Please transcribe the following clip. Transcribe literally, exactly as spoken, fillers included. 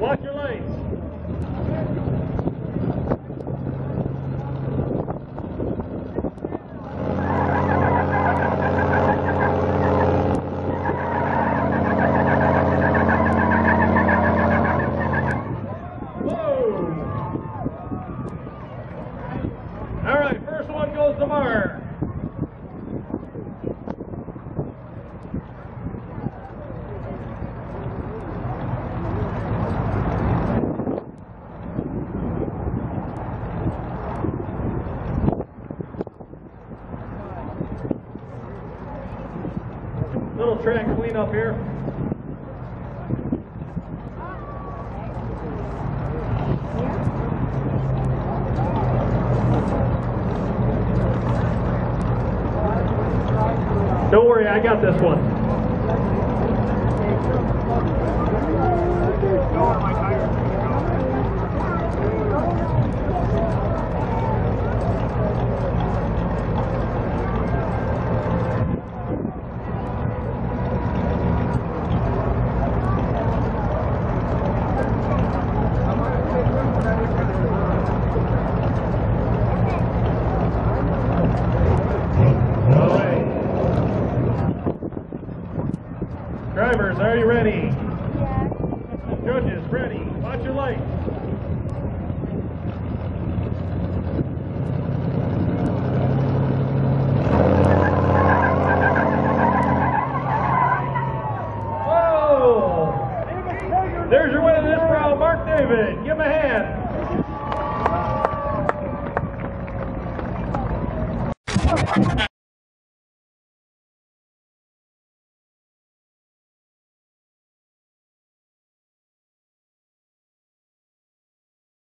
Watch your lanes. Whoa! All right, first one goes to Marr. Little track clean up here. Don't worry, I got this one. Drivers, are you ready? Yeah. Judges, ready. Watch your lights. Whoa! There's your winner this round, Mark David. Give him a hand.